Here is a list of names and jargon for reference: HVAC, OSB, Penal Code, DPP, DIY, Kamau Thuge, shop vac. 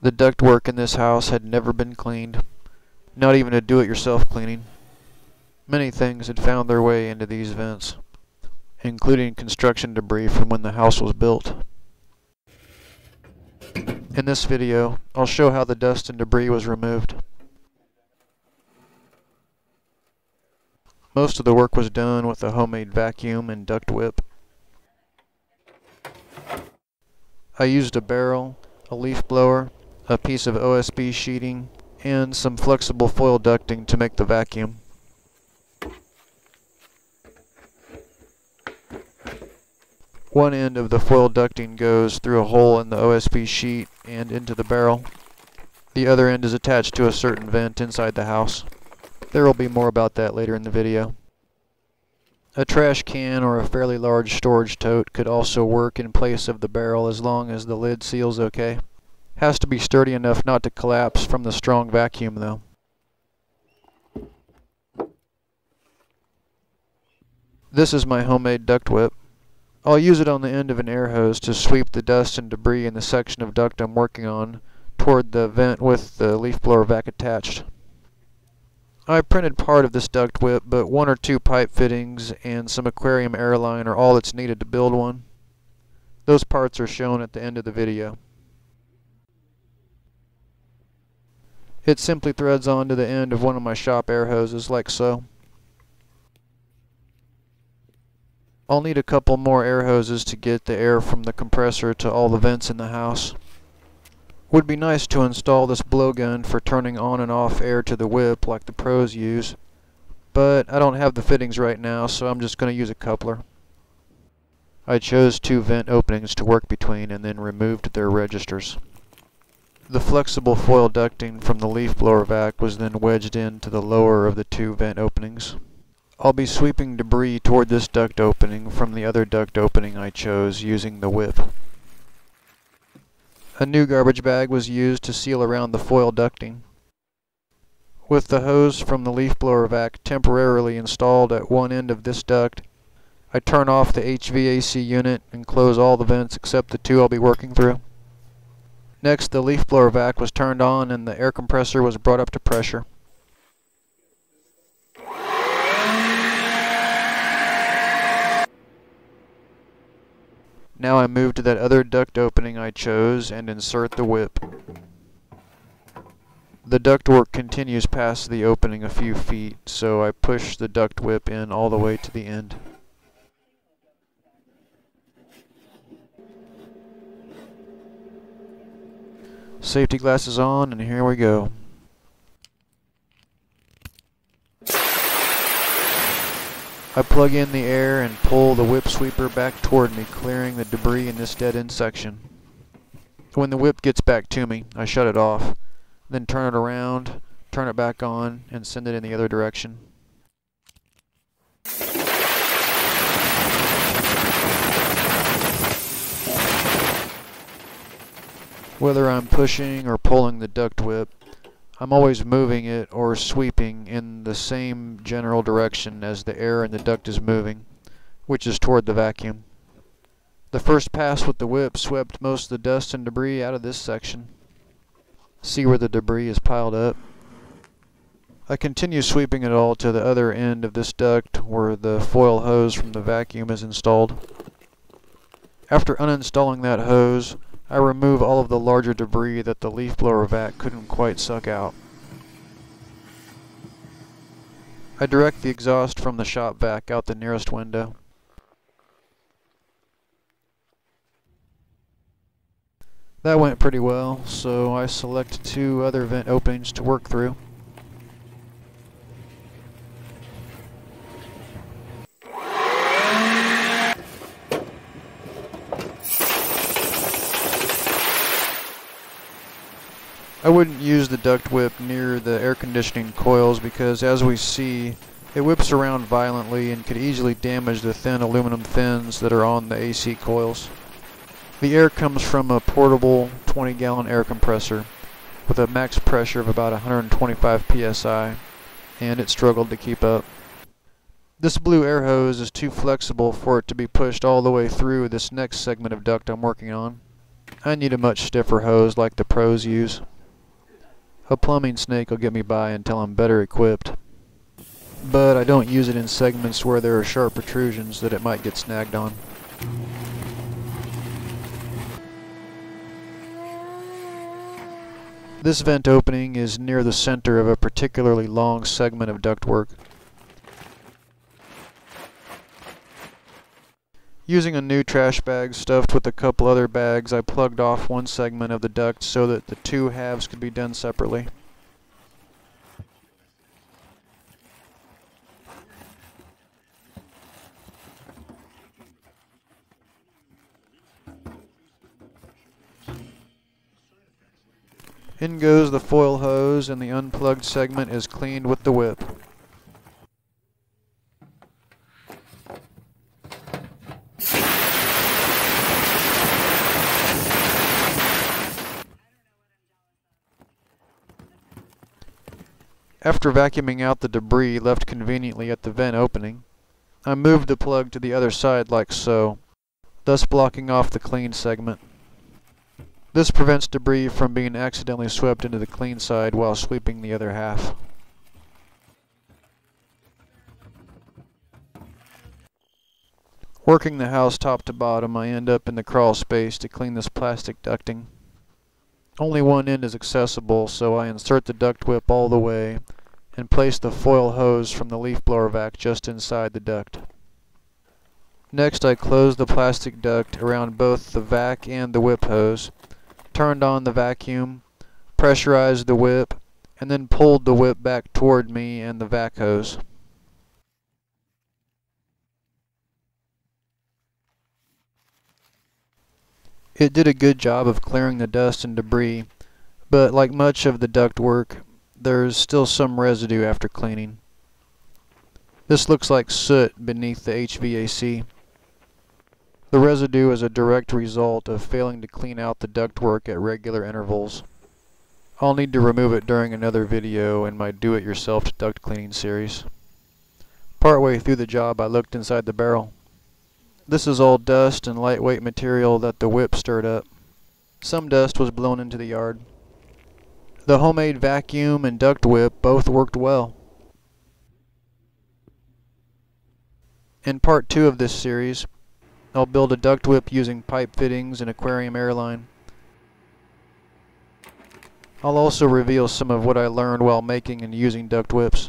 The ductwork in this house had never been cleaned, not even a do-it-yourself cleaning. Many things had found their way into these vents, including construction debris from when the house was built. In this video, I'll show how the dust and debris was removed. Most of the work was done with a homemade vacuum and duct whip. I used a barrel, a leaf blower, a piece of OSB sheeting, and some flexible foil ducting to make the vacuum. One end of the foil ducting goes through a hole in the OSB sheet and into the barrel. The other end is attached to a certain vent inside the house. There will be more about that later in the video. A trash can or a fairly large storage tote could also work in place of the barrel as long as the lid seals okay. Has to be sturdy enough not to collapse from the strong vacuum though. This is my homemade duct whip. I'll use it on the end of an air hose to sweep the dust and debris in the section of duct I'm working on toward the vent with the leaf blower vac attached. I printed part of this duct whip, but one or two pipe fittings and some aquarium airline are all that's needed to build one. Those parts are shown at the end of the video. It simply threads onto the end of one of my shop air hoses like so. I'll need a couple more air hoses to get the air from the compressor to all the vents in the house. Would be nice to install this blowgun for turning on and off air to the whip like the pros use, but I don't have the fittings right now, so I'm just going to use a coupler. I chose two vent openings to work between and then removed their registers. The flexible foil ducting from the leaf blower vac was then wedged into the lower of the two vent openings. I'll be sweeping debris toward this duct opening from the other duct opening I chose using the whip. A new garbage bag was used to seal around the foil ducting. With the hose from the leaf blower vac temporarily installed at one end of this duct, I turn off the HVAC unit and close all the vents except the two I'll be working through. Next, the leaf blower vac was turned on and the air compressor was brought up to pressure. Now I move to that other duct opening I chose and insert the whip. The ductwork continues past the opening a few feet, so I push the duct whip in all the way to the end. Safety glasses on, and here we go. I plug in the air and pull the whip sweeper back toward me, clearing the debris in this dead-end section. When the whip gets back to me, I shut it off, then turn it around, turn it back on, and send it in the other direction. Whether I'm pushing or pulling the duct whip, I'm always moving it or sweeping in the same general direction as the air in the duct is moving, which is toward the vacuum. The first pass with the whip swept most of the dust and debris out of this section. See where the debris is piled up. I continue sweeping it all to the other end of this duct where the foil hose from the vacuum is installed. After uninstalling that hose, I remove all of the larger debris that the leaf blower vac couldn't quite suck out. I direct the exhaust from the shop vac out the nearest window. That went pretty well, so I select two other vent openings to work through. I wouldn't use the duct whip near the air conditioning coils because, as we see, it whips around violently and could easily damage the thin aluminum fins that are on the AC coils. The air comes from a portable 20-gallon air compressor with a max pressure of about 125 psi, and it struggled to keep up. This blue air hose is too flexible for it to be pushed all the way through this next segment of duct I'm working on. I need a much stiffer hose like the pros use. A plumbing snake will get me by until I'm better equipped. But I don't use it in segments where there are sharp protrusions that it might get snagged on. This vent opening is near the center of a particularly long segment of ductwork. Using a new trash bag stuffed with a couple other bags, I plugged off one segment of the duct so that the two halves could be done separately. In goes the foil hose, and the unplugged segment is cleaned with the whip. After vacuuming out the debris left conveniently at the vent opening, I moved the plug to the other side like so, thus blocking off the clean segment. This prevents debris from being accidentally swept into the clean side while sweeping the other half. Working the house top to bottom, I end up in the crawl space to clean this plastic ducting. Only one end is accessible, so I insert the duct whip all the way and place the foil hose from the leaf blower vac just inside the duct. Next, I close the plastic duct around both the vac and the whip hose, turned on the vacuum, pressurized the whip, and then pulled the whip back toward me and the vac hose. It did a good job of clearing the dust and debris, but like much of the duct work, there's still some residue after cleaning. This looks like soot beneath the HVAC. The residue is a direct result of failing to clean out the ductwork at regular intervals. I'll need to remove it during another video in my do-it-yourself duct cleaning series. Partway through the job, I looked inside the barrel. This is all dust and lightweight material that the whip stirred up. Some dust was blown into the yard. The homemade vacuum and duct whip both worked well. In part 2 of this series, I'll build a duct whip using pipe fittings and aquarium airline. I'll also reveal some of what I learned while making and using duct whips.